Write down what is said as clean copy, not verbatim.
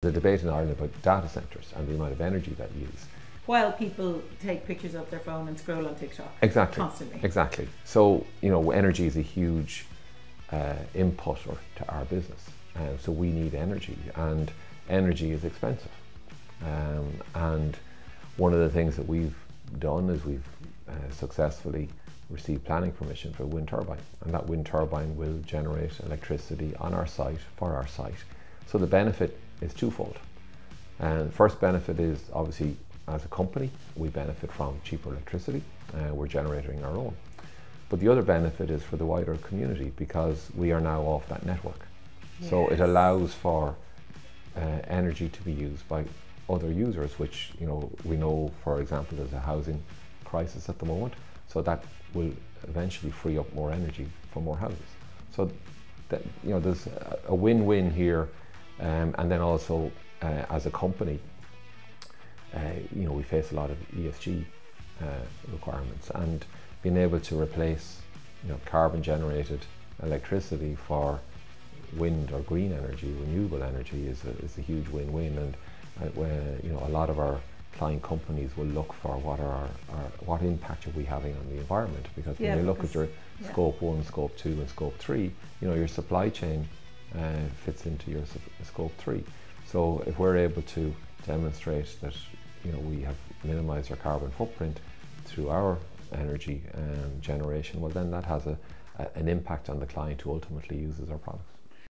The debate in Ireland about data centres and the amount of energy that we use. While people take pictures of their phone and scroll on TikTok. Exactly. Constantly. Exactly. So, you know, energy is a huge input to our business. So we need energy, and energy is expensive. And one of the things that we've done is we've successfully received planning permission for a wind turbine. And that wind turbine will generate electricity on our site, for our site. So the benefit is twofold. And first benefit is, obviously, as a company, we benefit from cheaper electricity. We're generating our own. But the other benefit is for the wider community, because we are now off that network. Yes. So it allows for energy to be used by other users, which, you know, we know, for example, there's a housing crisis at the moment. So that will eventually free up more energy for more houses. So that, you know, there's a win-win here. And then also, as a company, you know, we face a lot of ESG requirements, and being able to replace, you know, carbon-generated electricity for wind or green energy, renewable energy, is a huge win-win. And you know, a lot of our client companies will look for what are what impact are we having on the environment, because when you look at your Scope 1, Scope 2, and Scope 3, you know, your supply chain fits into your Scope 3. So if we're able to demonstrate that, you know, we have minimized our carbon footprint through our energy generation, well, then that has an impact on the client who ultimately uses our products.